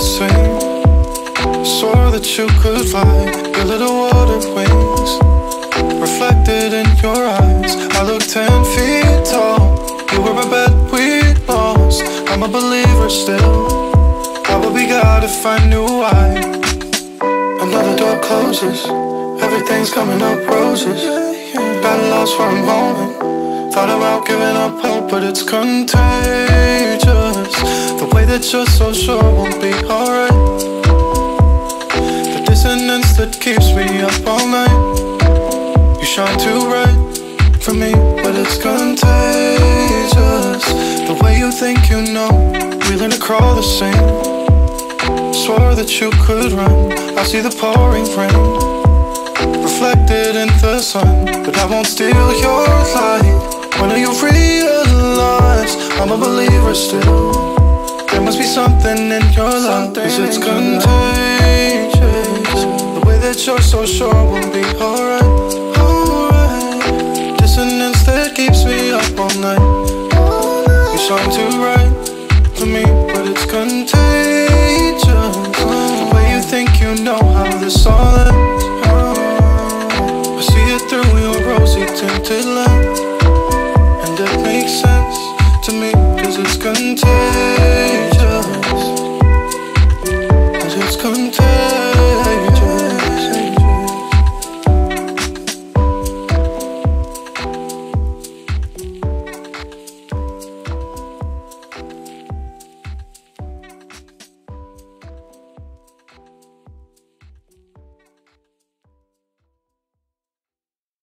the same. Saw that you could fly. Your little water wings reflected in your eyes. I looked 10 feet tall. You were a bet we lost. I'm a believer still. I would be God if I knew why. Another door closes. Everything's coming up roses. Got lost for a moment. Thought about giving up hope, but it's contagious. The way that you're so sure won't be alright. The dissonance that keeps me up all night. You shine too bright for me, but it's contagious. The way you think you know. We learn to crawl the same. Swore that you could run. I see the pouring rain reflected in the sun, but I won't steal your light. When do you realize I'm a believer still? There must be something in your life, 'cause it's contagious. The way that you're so sure will be alright.